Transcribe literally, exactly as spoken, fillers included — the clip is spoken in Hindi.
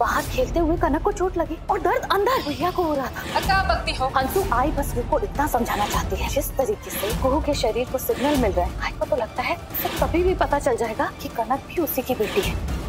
बाहर खेलते हुए कनक को चोट लगी और दर्द अंदर भैया को हो रहा था। क्या बकती हो? अंशु आई बस को इतना समझाना चाहती है। जिस तरीके से कुहू के शरीर को सिग्नल मिल रहा है, आई को तो लगता है कभी भी पता चल जाएगा कि कनक भी उसी की बेटी है।